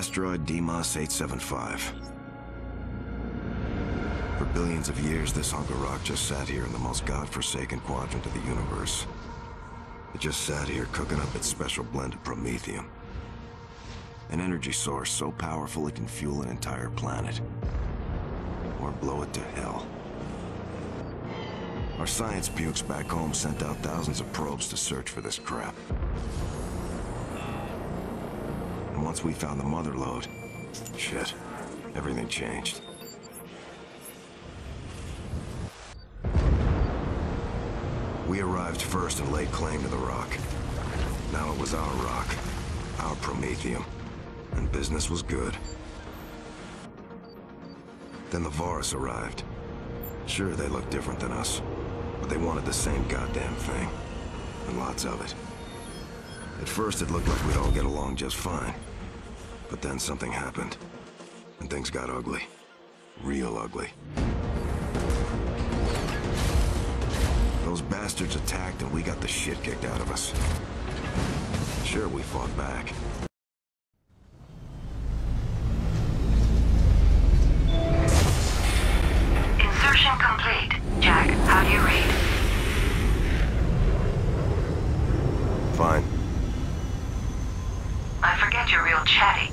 Asteroid Demos 875. For billions of years, this hunk of rock just sat here in the most godforsaken quadrant of the universe. It just sat here cooking up its special blend of promethium. An energy source so powerful it can fuel an entire planet. Or blow it to hell. Our science pukes back home sent out thousands of probes to search for this crap. And once we found the mother lode, shit, everything changed. We arrived first and laid claim to the rock. Now it was our rock, our promethium, and business was good. Then the Vorus arrived. Sure, they looked different than us. But they wanted the same goddamn thing. And lots of it. At first it looked like we'd all get along just fine. But then something happened. And things got ugly. Real ugly. Those bastards attacked and we got the shit kicked out of us. Sure, we fought back. Insertion complete. Jack, how do you read? Fine. I forget you're real chatty.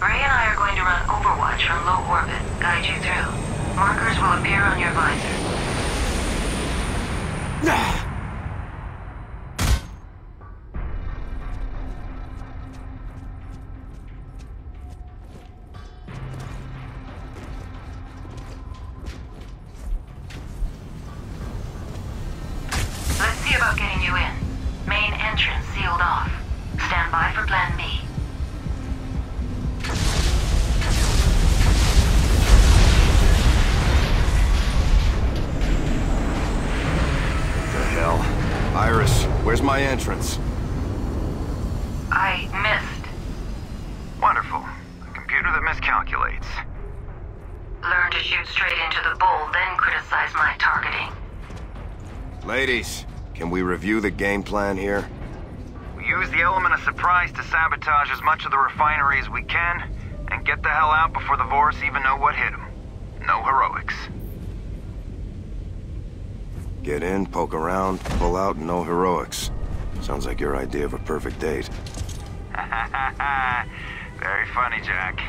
Ray and I are going to run Overwatch from low orbit, guide you through. Markers will appear on your visor. Let's see about getting you in. Main entrance sealed off. Stand by for plan B. Iris, where's my entrance? I missed. Wonderful. A computer that miscalculates. Learn to shoot straight into the bowl, then criticize my targeting. Ladies, can we review the game plan here? We use the element of surprise to sabotage as much of the refinery as we can, and get the hell out before the Vorus even know what hit them. No heroics. Get in, poke around, pull out, and no heroics. Sounds like your idea of a perfect date. Very funny, Jack.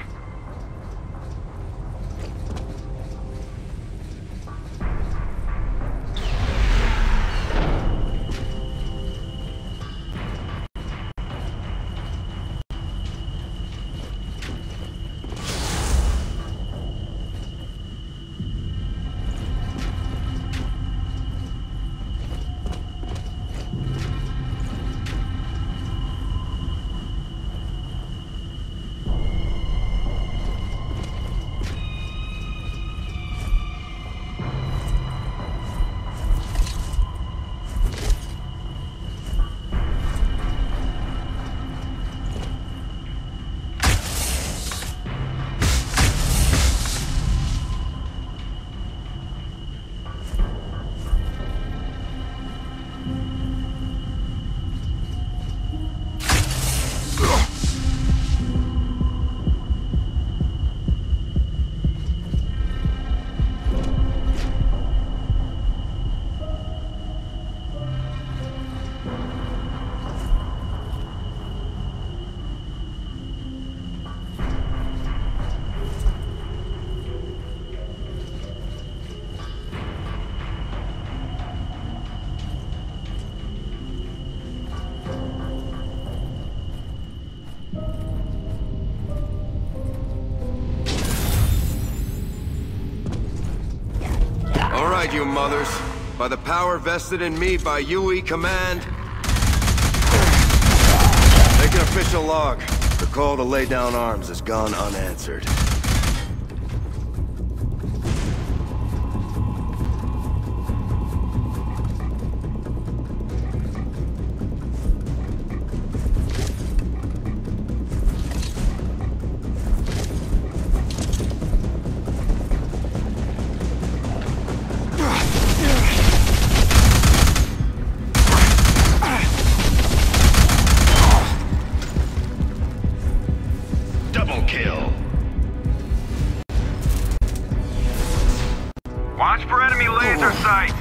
You mothers, by the power vested in me by UE Command, make an official log. The call to lay down arms has gone unanswered. enemy laser sights.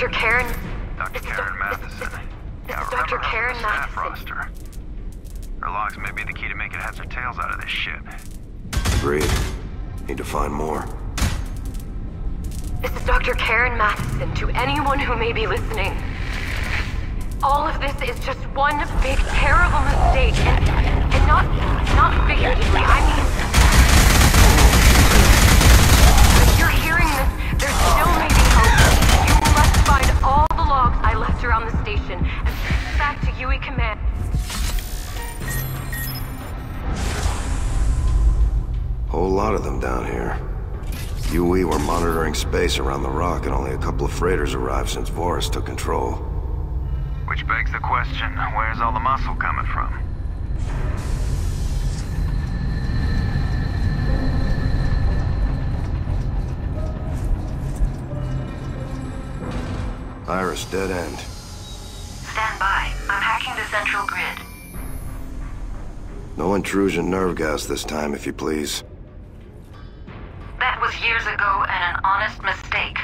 Dr. Karen. Dr. Karen Matheson. Yeah, Dr. Karen Matheson. Staff roster. Her logs may be the key to making heads or tails out of this ship. Agreed. Need to find more. This is Dr. Karen Matheson to anyone who may be listening. All of this is just one big terrible mistake, and not figuratively. I mean, if you're hearing this, there's still maybe hope. Find all the logs I left around the station and send back to UE Command. Whole lot of them down here. UE were monitoring space around the rock and only a couple of freighters arrived since Vorus took control. Which begs the question, where's all the muscle coming from? Iris, dead end. Stand by. I'm hacking the central grid. No intrusion nerve gas this time, if you please. That was years ago and an honest mistake.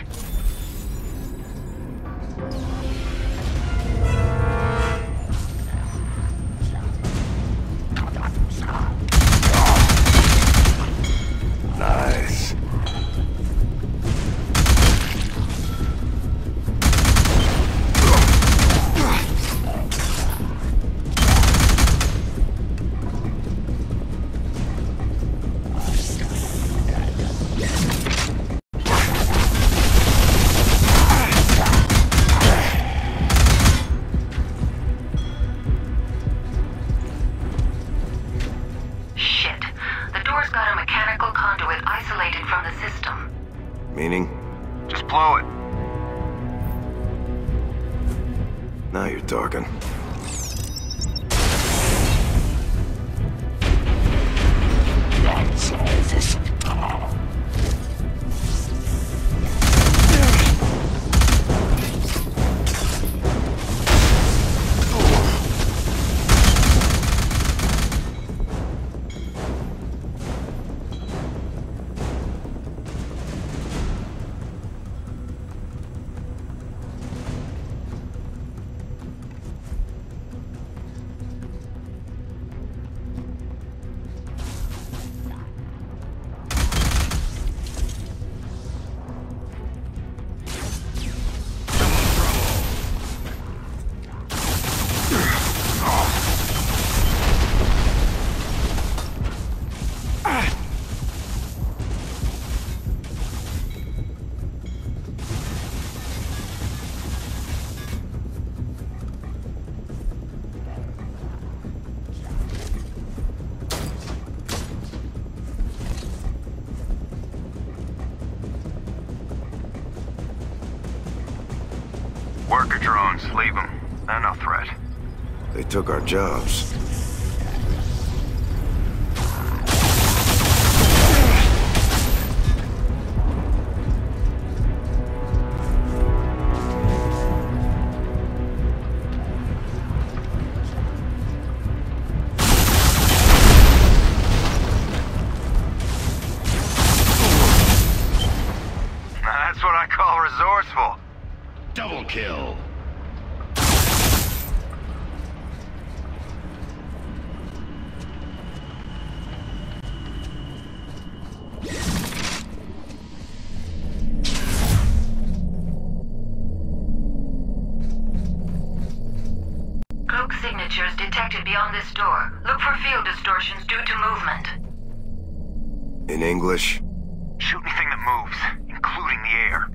their own. Leave them. They're no threat. They took our jobs. English. Shoot anything that moves, including the air.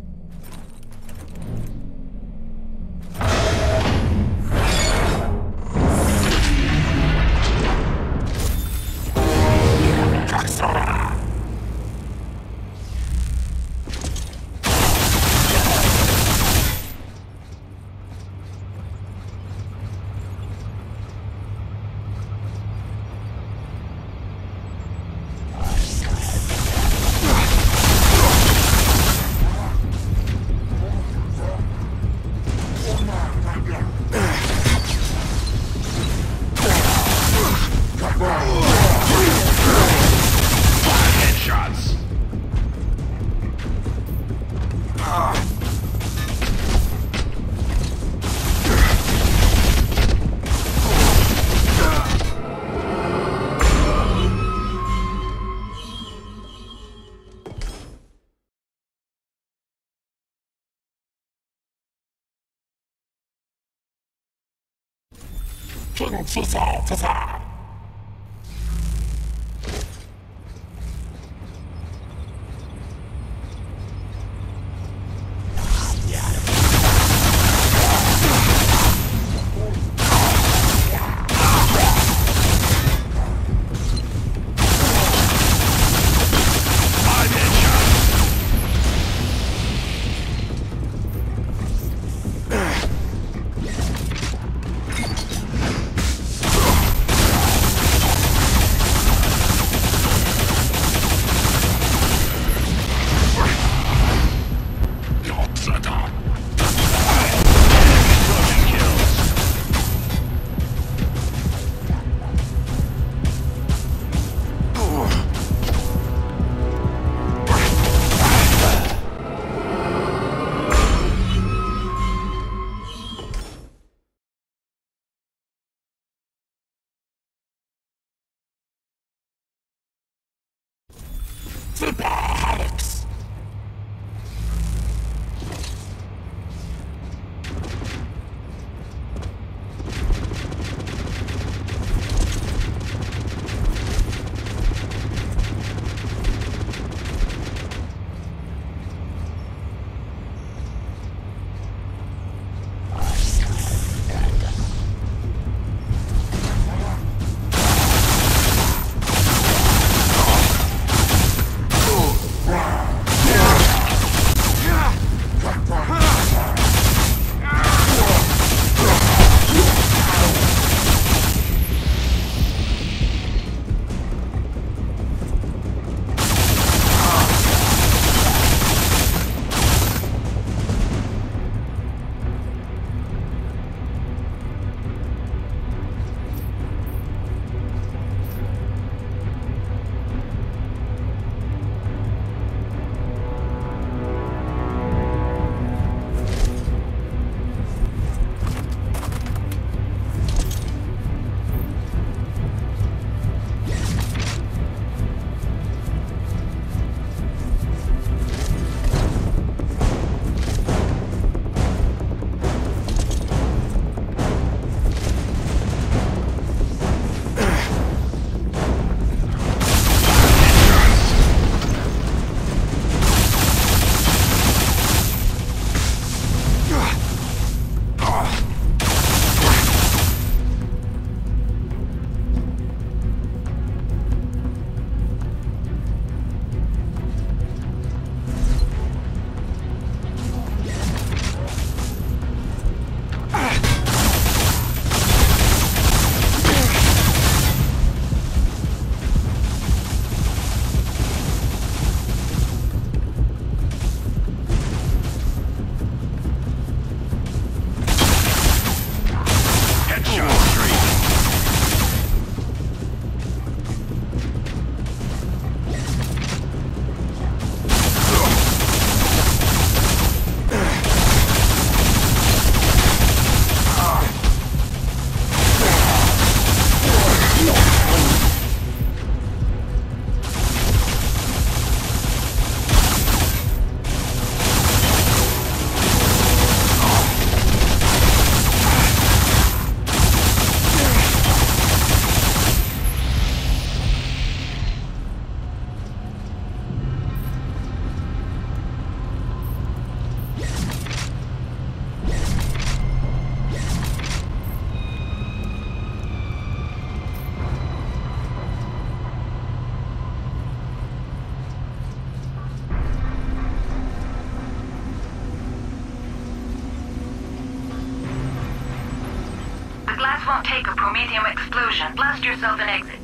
won't take a promethium explosion. Blast yourself and exit.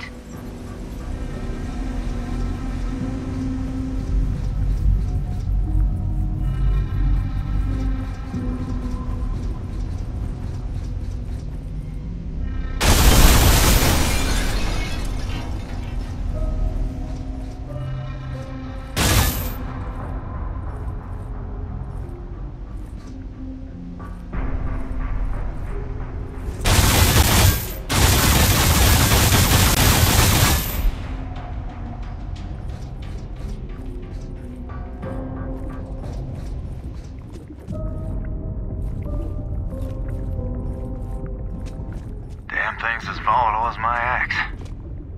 Things as volatile as my axe.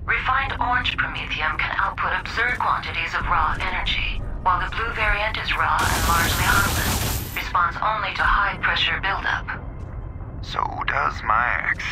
Refined orange promethium can output absurd quantities of raw energy, while the blue variant is raw and largely harmless, responds only to high pressure buildup. So does my axe.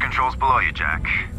Controls below you, Jack.